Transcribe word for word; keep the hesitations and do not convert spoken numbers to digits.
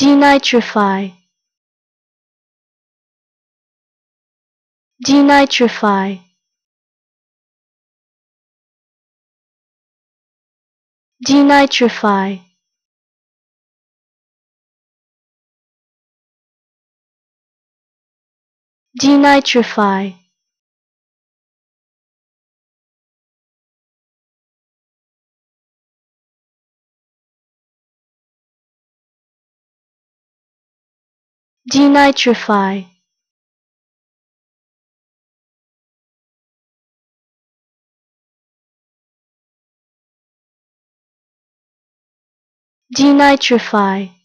Denitrify. Denitrify. Denitrify. Denitrify. Denitrify. Denitrify.